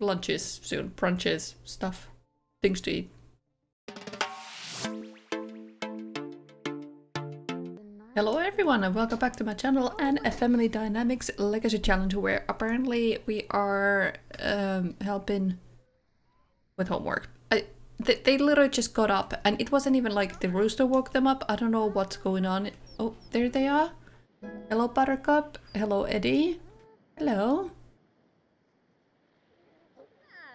lunches soon, brunches, stuff, things to eat. Hello everyone and welcome back to my channel and a Family Dynamics Legacy Challenge, where apparently we are helping with homework. They literally just got up and it wasn't even like the rooster woke them up. I don't know what's going on. Oh, there they are. Hello Buttercup. Hello Eddie. Hello.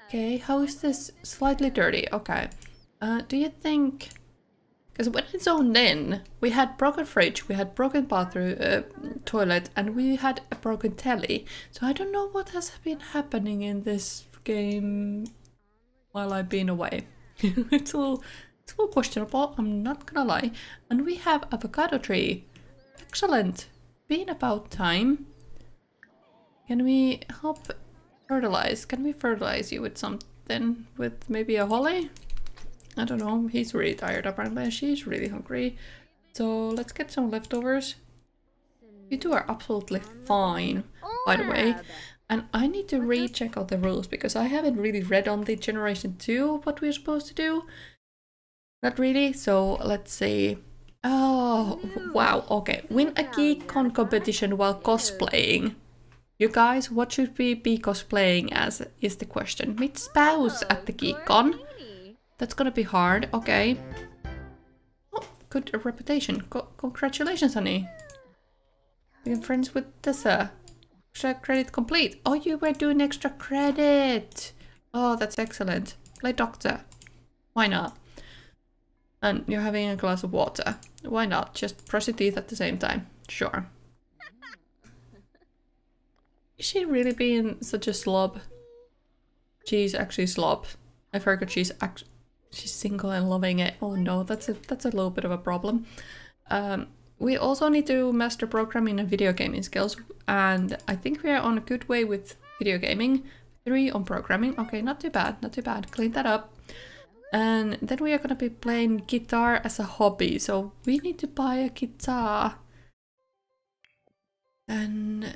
Okay, how is this? Slightly dirty. Okay. Do you think... Because when I zoned in, we had broken fridge, we had broken bathroom, toilet, and we had a broken telly. So I don't know what has been happening in this game while I've been away. it's a little questionable, I'm not gonna lie. And we have avocado tree. Excellent. Been about time. Can we help fertilize? Can we fertilize you with something? With maybe a holly? I don't know, he's really tired apparently and she's really hungry. So let's get some leftovers. You two are absolutely fine, by the way. And I need to recheck out the rules because I haven't really read on the Generation 2 what we're supposed to do. Not really, so let's see. Oh, wow, okay. Win a Geek-con competition while cosplaying. You guys, what should we be cosplaying as is the question. Meet spouse at the Geek-con. That's gonna be hard, okay. Oh, good reputation. Congratulations, honey. Being friends with Tessa. Extra credit complete. Oh, you were doing extra credit. Oh, that's excellent. Play doctor. Why not? And you're having a glass of water. Why not? Just brush your teeth at the same time. Sure. Is she really being such a slob? She's actually slob. I forgot she's actually... She's single and loving it. Oh no, that's a little bit of a problem. We also need to master programming and video gaming skills, and I think we are on a good way with video gaming. 3 on programming. Okay, not too bad, not too bad. Clean that up. And then we are gonna be playing guitar as a hobby, so we need to buy a guitar. And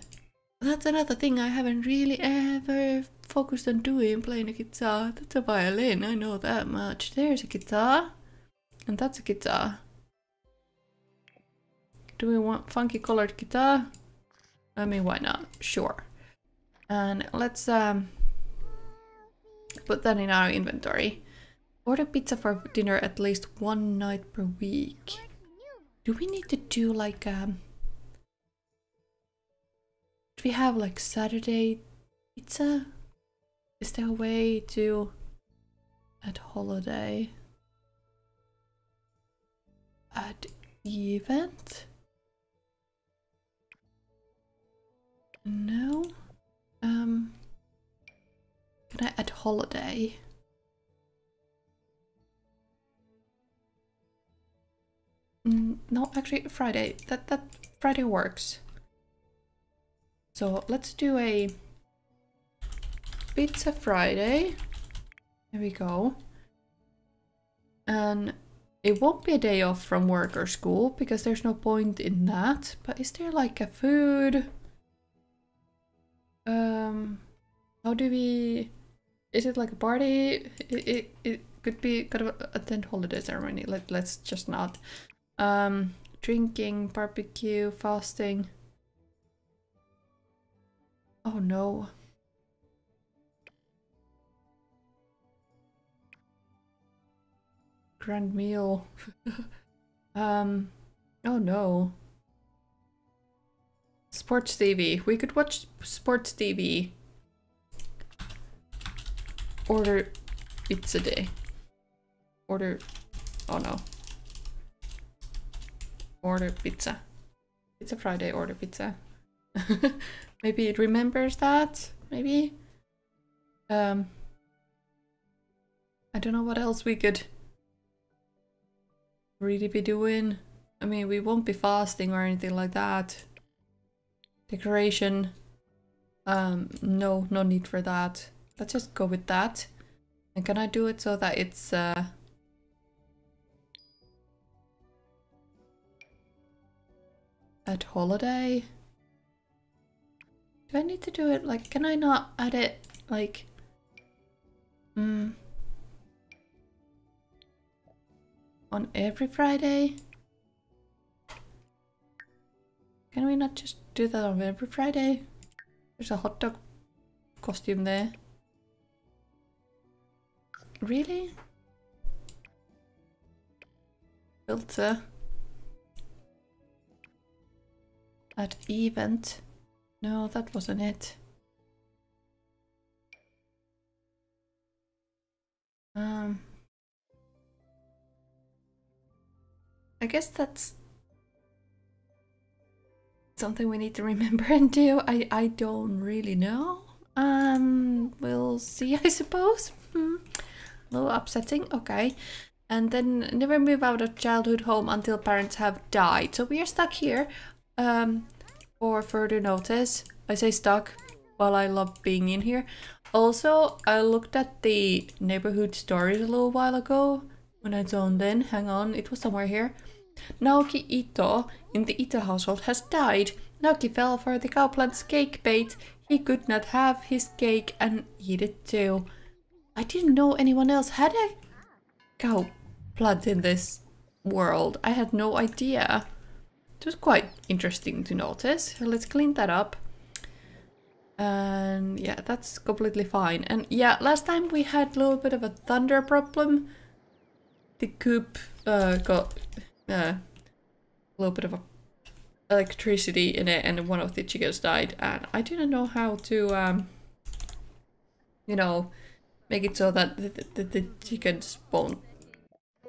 that's another thing I haven't really ever focused on doing, playing a guitar. That's a violin, I know that much. There's a guitar. And that's a guitar. Do we want funky colored guitar? I mean, why not? Sure. And let's put that in our inventory. Order pizza for dinner at least one night per week. Do we need to do like we have like Saturday pizza? Is there a way to add holiday? Add event? No. Can I add holiday? No, actually Friday. That Friday works. So let's do a Pizza Friday. There we go. And it won't be a day off from work or school because there's no point in that. But is there like a food? How do we... Is it like a party? It could be kind of attend holiday ceremony. Let's just not. Drinking, barbecue, fasting. Oh no. Grand meal. Oh no. Sports TV. We could watch sports TV. Order pizza day. Order... Oh no. Order pizza. Pizza Friday, order pizza. Maybe it remembers that, maybe? I don't know what else we could really be doing. I mean, we won't be fasting or anything like that. Decoration. No need for that. Let's just go with that. And can I do it so that it's... at holiday? Do I need to do it, like, can I not add it, like, On every Friday? Can we not just do that on every Friday? There's a hot dog costume there. Really? Filter. At event. No, that wasn't it. I guess that's something we need to remember and do. I don't really know. We'll see, I suppose. A little upsetting, okay. And then never move out of childhood home until parents have died. So we are stuck here for further notice. I say stuck, while I love being in here. Also, I looked at the neighborhood stories a little while ago when I zoned in. Hang on, it was somewhere here. Naoki Ito in the Ito household has died. Naoki fell for the cowplant's cake bait. He could not have his cake and eat it too. I didn't know anyone else had a cowplant in this world. I had no idea. It was quite interesting to notice. Let's clean that up. And yeah, that's completely fine. And yeah, last time we had a little bit of a thunder problem. The coop got a little bit of electricity in it, and one of the chickens died. And I didn't know how to, you know, make it so that the chickens won't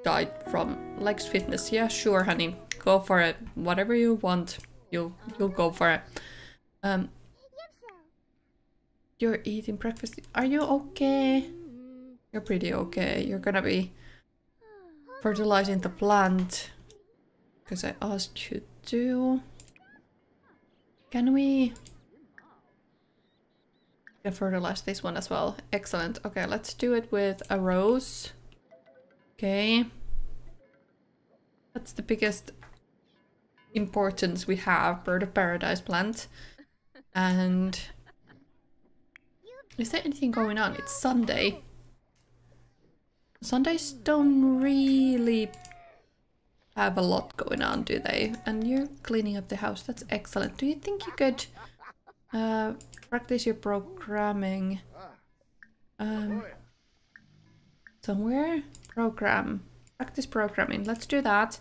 die from legs fitness. Yeah, sure, honey, go for it. Whatever you want, you'll go for it. You're eating breakfast. Are you okay? You're pretty okay. You're gonna be fertilizing the plant because I asked you to. Can we fertilize this one as well? Excellent. Okay, let's do it with a rose. Okay. That's the biggest importance we have, bird of paradise plant. And is there anything going on? It's Sunday. Sundays don't really have a lot going on, do they? And you're cleaning up the house. That's excellent. Do you think you could practice your programming somewhere? Program. Practice programming. Let's do that.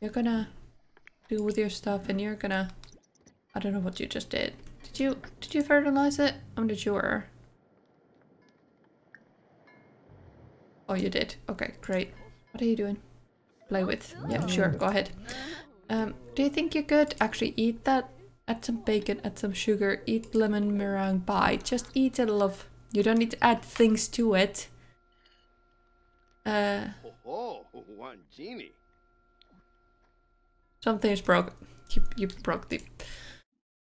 You're gonna do with your stuff and you're gonna... I don't know what you just did. Did you fertilize it? I'm not sure. Oh, you did. Okay, great. What are you doing? Play with. Yeah, sure. Go ahead. Do you think you could actually eat that? Add some bacon, add some sugar, eat lemon meringue pie. Just eat it, love. You don't need to add things to it. Something is broke. You broke the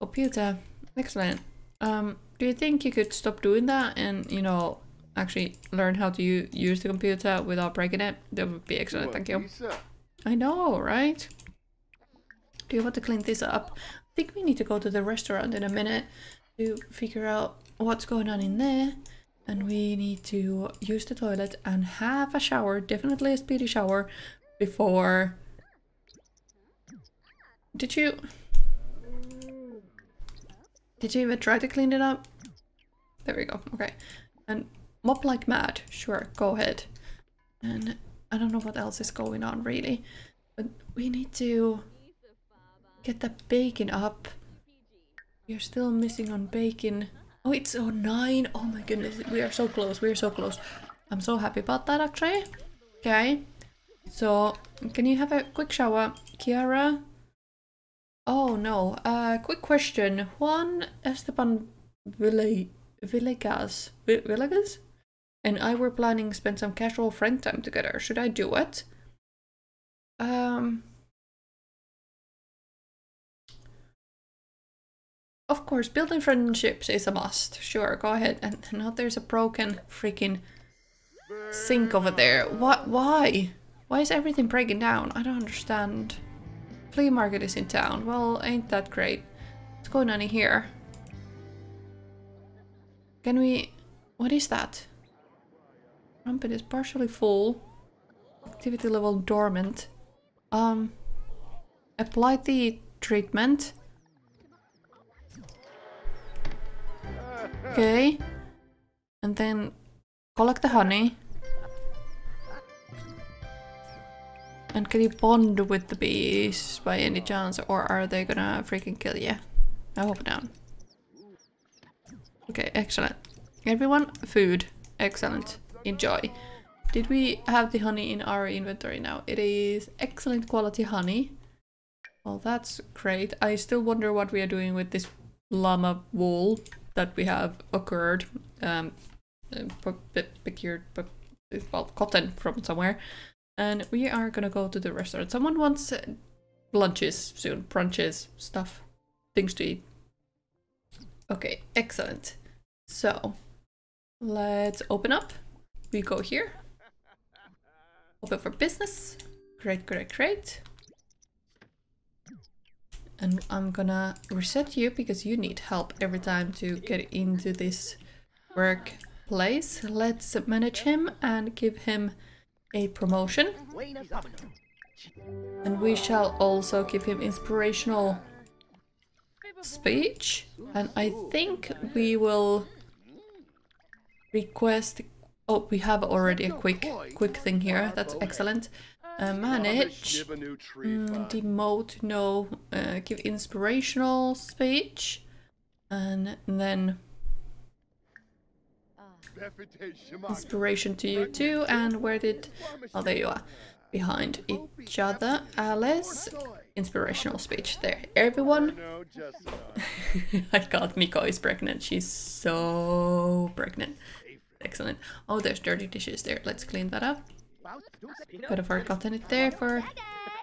computer. Excellent. Do you think you could stop doing that and, you know, actually learn how to use the computer without breaking it? That would be excellent, thank you. I know, right? Do you want to clean this up? I think we need to go to the restaurant in a minute to figure out what's going on in there. And we need to use the toilet and have a shower, definitely a speedy shower, before... Did you even try to clean it up? There we go. Okay. And mop like mad. Sure, go ahead. And I don't know what else is going on really. But we need to get that bacon up. You're still missing on bacon. Oh, it's 09. Oh my goodness. We are so close. We are so close. I'm so happy about that actually. Okay. So can you have a quick shower, Kiara? Oh no, quick question. Juan Esteban Villegas and I were planning to spend some casual friend time together. Should I do it? Of course, building friendships is a must. Sure, go ahead. And now there's a broken freaking sink over there. What? Why? Why is everything breaking down? I don't understand. Flea market is in town. Well, ain't that great. What's going on in here? Can we... What is that? Trumpet is partially full. Activity level dormant. Apply the treatment. Okay. And then collect the honey. And can you bond with the bees by any chance, or are they gonna freaking kill you? I hope not. Okay, excellent. Everyone, food. Excellent. Enjoy. Did we have the honey in our inventory now? It is excellent quality honey. Well, that's great. I still wonder what we are doing with this llama wool that we have occurred. Procured, well, cotton from somewhere. And we are gonna go to the restaurant. Someone wants lunches soon, brunches, stuff, things to eat. Okay, excellent. So, let's open up. We go here. Open for business. Great, great, great. And I'm gonna reset you because you need help every time to get into this workplace. Let's manage him and give him a promotion, and we shall also give him inspirational speech, and I think we will request, oh, we have already a quick thing here, that's excellent. Manage, demote, no, give inspirational speech, and then inspiration to you too. And where did, oh, there you are, behind each other. Alice, inspirational speech there. Everyone, I got Miko is pregnant. She's so pregnant. Excellent. Oh, there's dirty dishes there. Let's clean that up. Could have forgotten it there for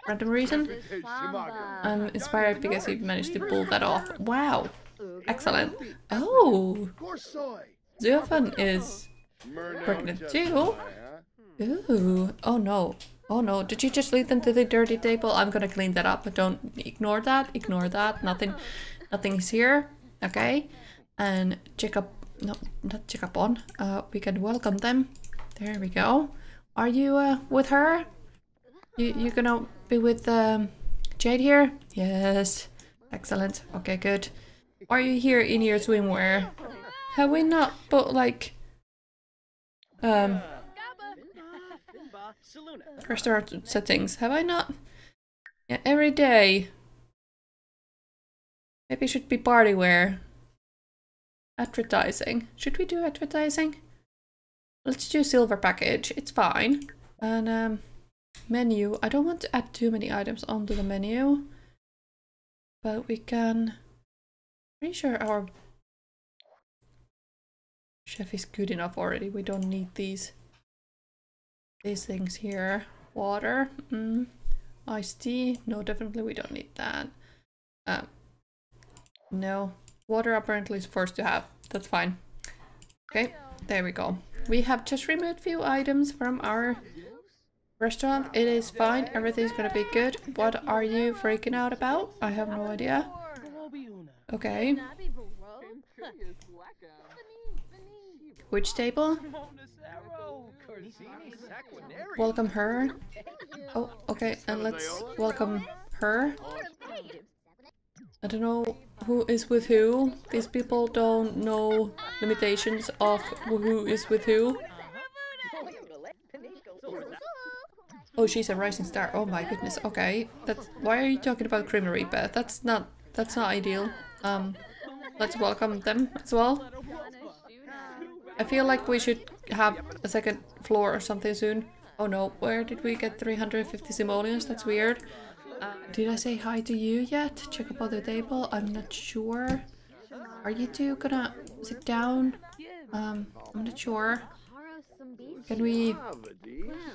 random reason. I'm inspired because you've managed to pull that off. Wow, excellent. Oh, Zyofan is pregnant too. Ooh. Oh no. Oh no. Did you just lead them to the dirty table? I'm gonna clean that up. Don't ignore that. Ignore that. Nothing is here. Okay. And check up. No, not check up on. We can welcome them. There we go. Are you with her? You gonna be with Jade here? Yes. Excellent. Okay. Good. Are you here in your swimwear? Have we not put, like, restaurant settings? Have I not? Yeah, every day. Maybe it should be party wear. Advertising. Should we do advertising? Let's do silver package. It's fine. And, menu. I don't want to add too many items onto the menu. But we can... Pretty sure our... chef is good enough already. We don't need these things here. Water, iced tea. No, definitely we don't need that. No, water apparently is forced to have. That's fine. Okay, there we go. We have just removed few items from our restaurant. It is fine. Everything's gonna be good. What are you freaking out about? I have no idea. Okay. Which table? Welcome her. Oh, okay, and let's welcome her. I don't know who is with who. These people don't know limitations of who is with who. Oh, she's a rising star. Oh my goodness. Okay, that's, why are you talking about Grim Reaper? That's not ideal. Let's welcome them as well. I feel like we should have a second floor or something soon. Oh no, where did we get 350 simoleons? That's weird. Did I say hi to you yet? Check up other table. I'm not sure. Are you two gonna sit down? I'm not sure. Can we...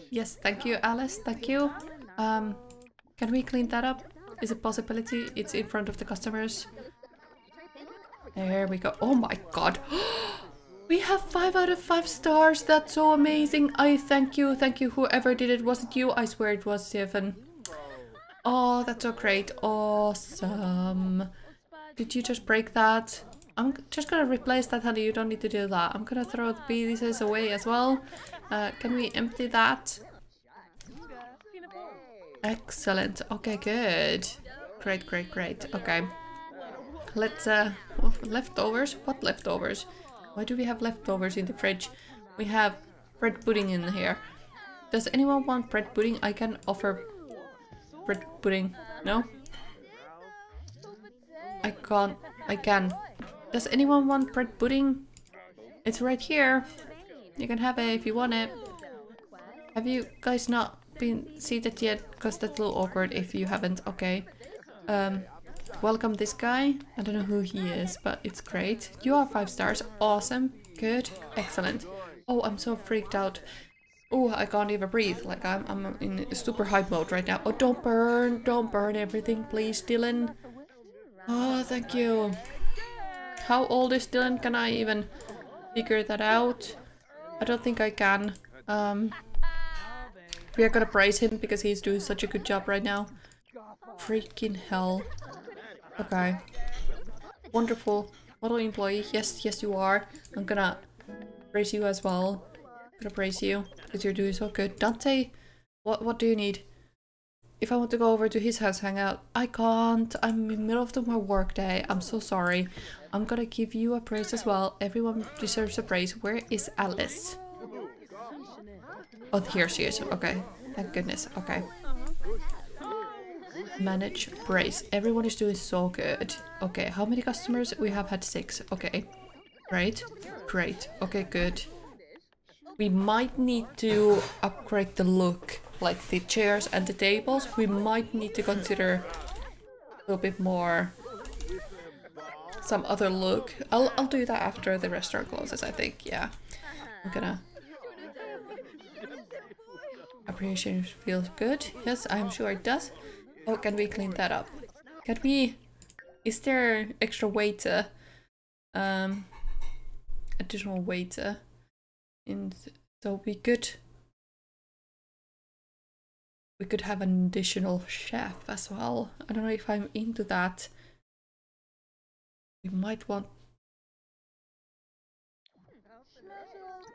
Yes, thank you, Alice. Thank you. Can we clean that up? Is it a possibility? It's in front of the customers. There we go. Oh my god. We have 5 out of 5 stars. That's so amazing. I thank you. Thank you, whoever did it. Was it you? I swear it was Stephen. Oh, that's so great. Awesome. Did you just break that? I'm just gonna replace that, honey. You don't need to do that. I'm gonna throw the pieces away as well. Can we empty that? Excellent. Okay, good. Great, great, great. Okay. Let's, leftovers? What leftovers? Why do we have leftovers in the fridge? We have bread pudding in here. Does anyone want bread pudding? I can offer bread pudding. No? I can't. I can. Does anyone want bread pudding? It's right here. You can have it if you want it. Have you guys not been seated yet? Because that's a little awkward if you haven't. Okay. Welcome this guy. I don't know who he is, but it's great. You are 5 stars. Awesome. Good. Excellent. Oh, I'm so freaked out. Oh, I can't even breathe. Like, I'm in super hype mode right now. Oh, don't burn. Don't burn everything, please, Dylan. Oh, thank you. How old is Dylan? Can I even figure that out? I don't think I can. We are gonna praise him because he's doing such a good job right now. Freaking hell. Okay. Wonderful. Model employee. Yes, yes you are. I'm gonna praise you as well. I'm gonna praise you because you're doing so good. Dante, what do you need? If I want to go over to his house, hang out. I can't. I'm in the middle of my work day. I'm so sorry. I'm gonna give you a praise as well. Everyone deserves a praise. Where is Alice? Oh, here she is. Okay. Thank goodness. Okay. Manage praise. Everyone is doing so good. Okay. How many customers? We have had 6. Okay. Right. Great. Okay, good. We might need to upgrade the look. Like the chairs and the tables, we might need to consider a little bit more some other look. I'll do that after the restaurant closes, I think. Yeah, I'm gonna appreciation feels good. Yes, I'm sure it does. Oh, can we clean that up? Can we? Is there extra waiter? Additional waiter, and so we could. We could have an additional chef as well. I don't know if I'm into that. We might want...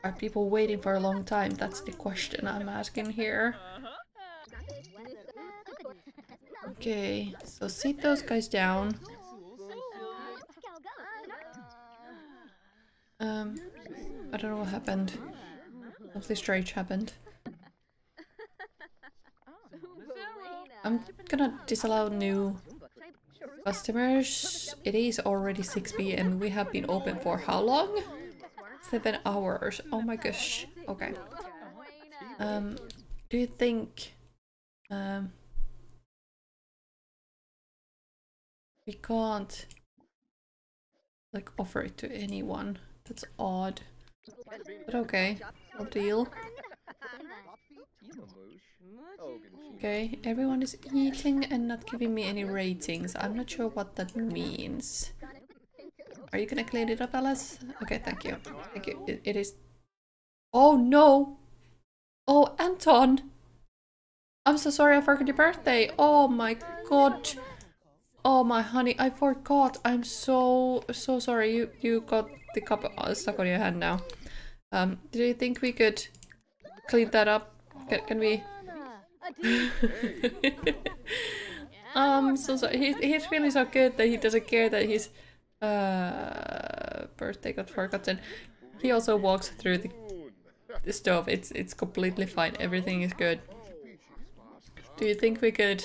Are people waiting for a long time? That's the question I'm asking here. Okay, so sit those guys down. I don't know what happened. Something strange happened. I'm gonna disallow new customers. It is already 6 PM. We have been open for how long? 7 hours. Oh my gosh. Okay. Do you think we can't like offer it to anyone? That's odd. But okay, I'll deal. Okay, everyone is eating and not giving me any ratings. I'm not sure what that means. Are you gonna clean it up, Alice? Okay, thank you. Thank you. It is... Oh, no! Oh, Anton! I'm so sorry I forgot your birthday! Oh my god! Oh my honey, I forgot! I'm so sorry. You got the cup stuck on your hand now. Do you think we could clean that up? Can we... so sorry. He's really so good that he doesn't care that his birthday got forgotten. He also walks through the stove. It's completely fine. Everything is good. Do you think we could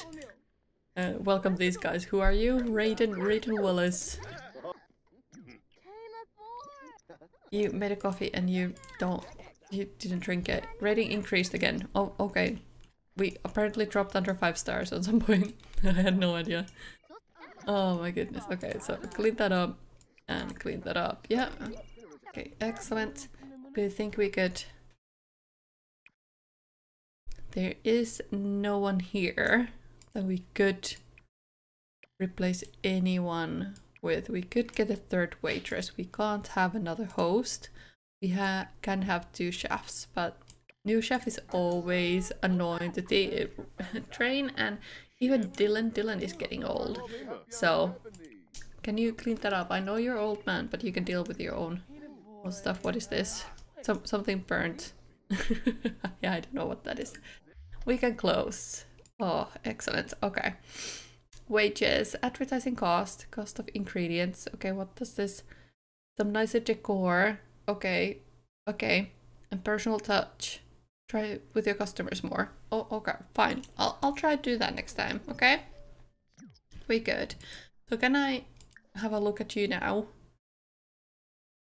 welcome these guys? Who are you? Raiden Willis. You made a coffee and you didn't drink it. Rating increased again. Oh, okay. We apparently dropped under 5 stars at some point. I had no idea. Oh my goodness. Okay, so clean that up and clean that up. Yeah. Okay, excellent. Do you think we could... There is no one here that we could replace anyone with. We could get a third waitress. We can't have another host. We can have 2 chefs, but... New chef is always annoying to train, and even Dylan is getting old. So Can you clean that up? I know you're old man, but you can deal with your own stuff. What is this? Something burnt. Yeah, I don't know what that is. We can close. Oh, excellent. Okay. Wages, advertising cost, cost of ingredients. Okay, what does this? Some nicer decor. Okay. Okay. And personal touch. Try with your customers more. Oh, okay. Fine. I'll try to do that next time. Okay? We good. So can I have a look at you now?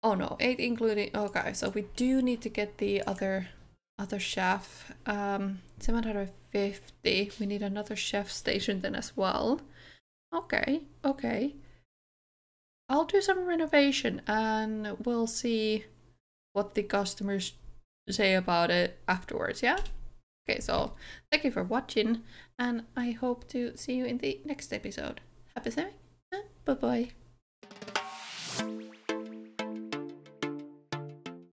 Oh no, 8 including... Okay, so we do need to get the other chef. 750. We need another chef station then as well. Okay, okay. I'll do some renovation and we'll see what the customers say about it afterwards, yeah? Okay, so thank you for watching and I hope to see you in the next episode. Happy swimming and bye-bye.